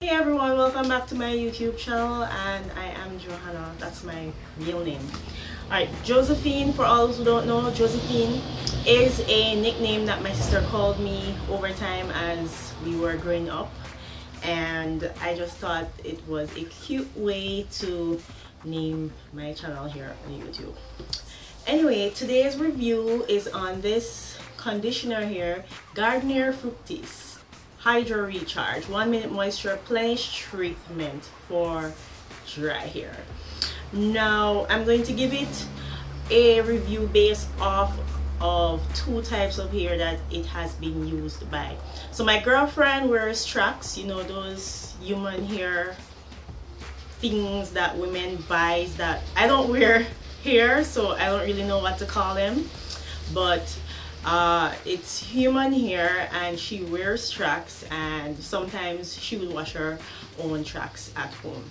Hey everyone, welcome back to my YouTube channel, and I am Johanna. That's my real name. Alright, Josephine, for all who don't know, Josephine is a nickname that my sister called me over time as we were growing up, and I just thought it was a cute way to name my channel here on YouTube. Anyway, today's review is on this conditioner here, Garnier Fructis Hydro Recharge 1 minute Moisture-Plenish treatment for dry hair. Now I'm going to give it a review based off of two types of hair that it has been used by. So my girlfriend wears tracks, you know, those human hair things that women buys that I don't wear hair, so I don't really know what to call them, but it's human hair, and she wears tracks, and sometimes she would wash her own tracks at home.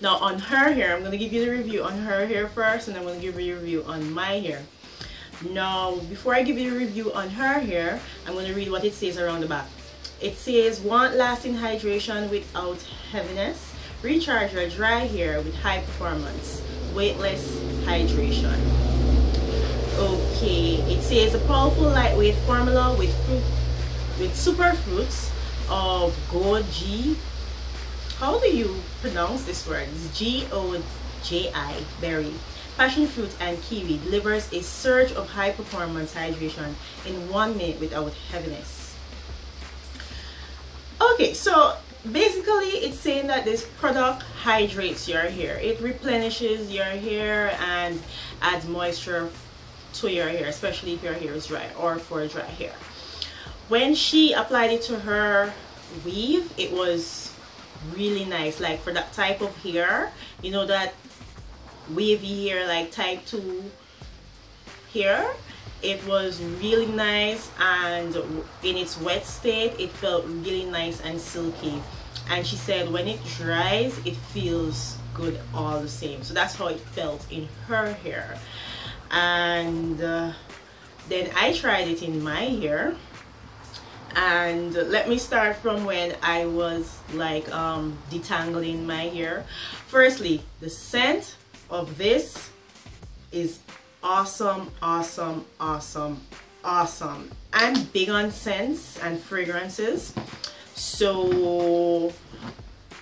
Now on her hair, I'm going to give you the review on her hair first, and I'm going to give you a review on my hair. Now before I give you a review on her hair, I'm going to read what it says around the back. It says, want lasting hydration without heaviness, recharge your dry hair with high performance, weightless hydration. Okay, it says a powerful lightweight formula with super fruits of goji. How do you pronounce this word? It's goji berry, passion fruit, and kiwi. Delivers a surge of high performance hydration in 1 minute without heaviness. Okay, so basically it's saying that this product hydrates your hair. It replenishes your hair and adds moisture to your hair, especially if your hair is dry or for dry hair. When she applied it to her weave, it was really nice, like for that type of hair, you know, that wavy hair, like type 2 hair. It was really nice, and in its wet state it felt really nice and silky, and she said when it dries it feels good all the same. So that's how it felt in her hair. And then I tried it in my hair, and let me start from when I was like detangling my hair. Firstly, the scent of this is awesome. I'm big on scents and fragrances, so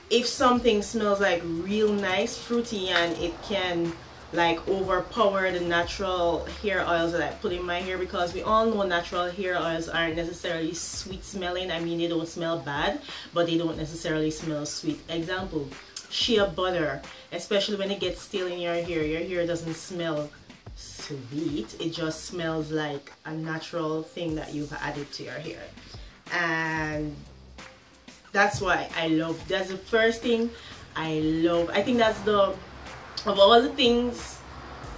if something smells like real nice, fruity, and it can like overpower the natural hair oils that I put in my hair, because we all know natural hair oils aren't necessarily sweet smelling. I mean, they don't smell bad, but they don't necessarily smell sweet. Example, shea butter, especially when it gets stale in your hair doesn't smell sweet, it just smells like a natural thing that you've added to your hair. And that's why I love, that's the first thing I love. I think that's the, of all the things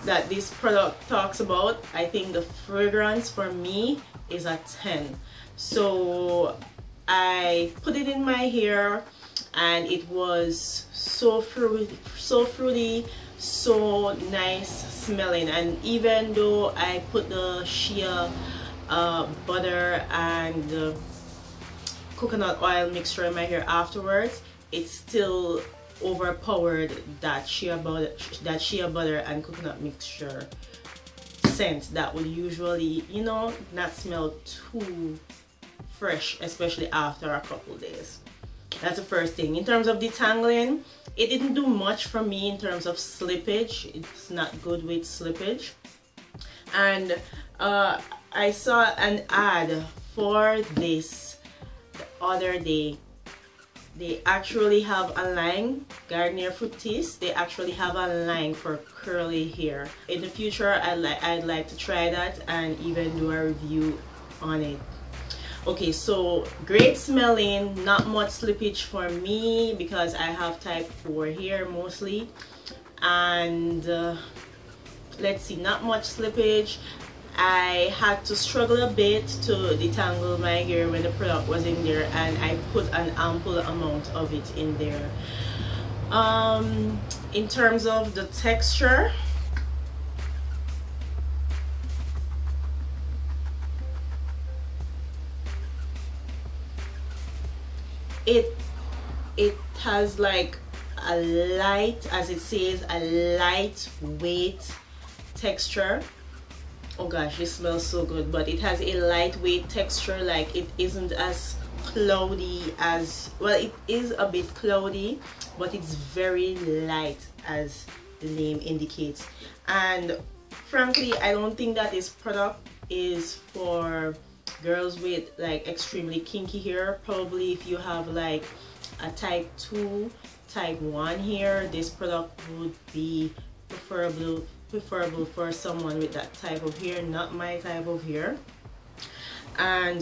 that this product talks about, I think the fragrance for me is a 10. So I put it in my hair, and it was so fruity, so nice smelling. And even though I put the shea butter and coconut oil mixture in my hair afterwards, it still overpowered that shea butter and coconut mixture scent that would usually, you know, not smell too fresh, especially after a couple days. That's the first thing. In terms of detangling, it didn't do much for me in terms of slippage. It's not good with slippage. And I saw an ad for this the other day. They actually have a line, Garnier Fructis, they actually have a line for curly hair. In the future, I'd like to try that and even do a review on it. Okay, so great smelling, not much slippage for me because I have type 4 hair mostly. And let's see, not much slippage. I had to struggle a bit to detangle my hair when the product was in there, and I put an ample amount of it in there. In terms of the texture, it it has like a light, as it says, a lightweight texture. Oh gosh, it smells so good. But it has a lightweight texture, like it isn't as cloudy as, well, it is a bit cloudy, but it's very light as the name indicates. And frankly, I don't think that this product is for girls with like extremely kinky hair. Probably if you have like a type 2, type 1 hair, this product would be preferable for someone with that type of hair, not my type of hair. And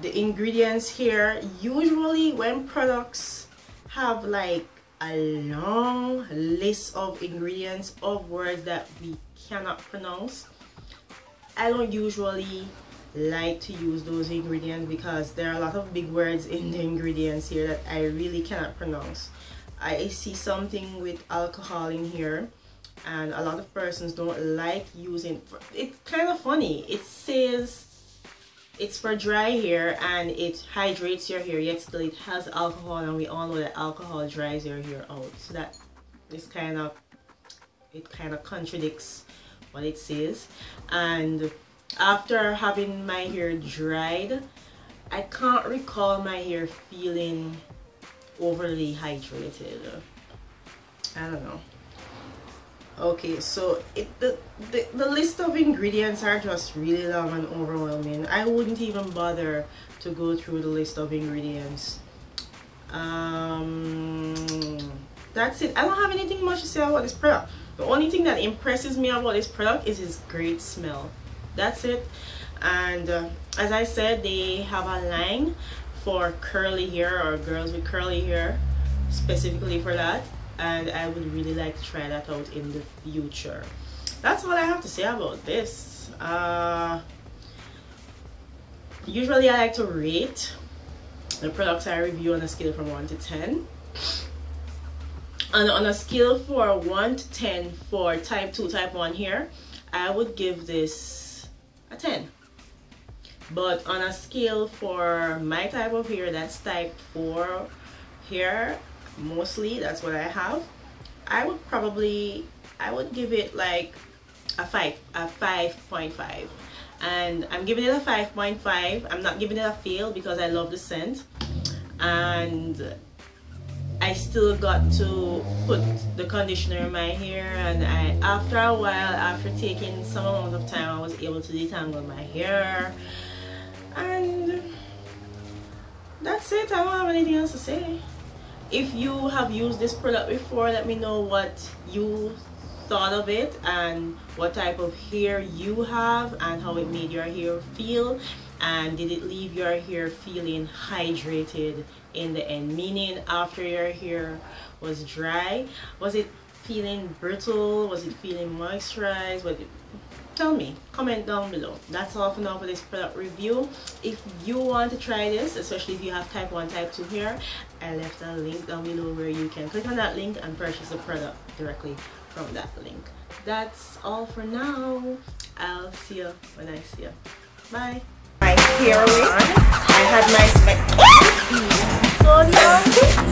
the ingredients here, usually when products have like a long list of ingredients of words that we cannot pronounce, I don't usually like to use those ingredients because there are a lot of big words in the ingredients here that I really cannot pronounce. I see something with alcohol in here, and a lot of persons don't like using It's kind of funny. It says it's for dry hair and it hydrates your hair, yet still it has alcohol, and we all know that alcohol dries your hair out. So that is kind of, it kind of contradicts what it says. And after having my hair dried, I can't recall my hair feeling overly hydrated. I don't know. Okay, so the list of ingredients are just really long and overwhelming. I wouldn't even bother to go through the list of ingredients. That's it. I don't have anything much to say about this product. The only thing that impresses me about this product is its great smell. That's it. And as I said, they have a line for curly hair or girls with curly hair, specifically for that. And I would really like to try that out in the future. That's all I have to say about this. Usually I like to rate the products I review on a scale from 1 to 10. And on a scale for 1 to 10 for type 2, type 1 hair, I would give this a 10. But on a scale for my type of hair, that's type 4 hair, mostly that's what I have, I would probably, I would give it like a 5.5. And I'm giving it a 5.5. I'm not giving it a fail because I love the scent, and I still got to put the conditioner in my hair, and after a while, after taking some amount of time, I was able to detangle my hair. And that's it. I don't have anything else to say. If you have used this product before, let me know what you thought of it and what type of hair you have and how it made your hair feel, and did it leave your hair feeling hydrated in the end, meaning after your hair was dry, was it feeling brittle, was it feeling moisturized? Tell me, comment down below. That's all for now for this product review. If you want to try this, especially if you have type 1, type 2 hair, I left a link down below where you can click on that link and purchase the product directly from that link. That's all for now. I'll see you when I see you. Bye. My hair was on. I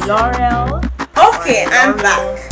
had my L'Oreal. Okay, I'm back.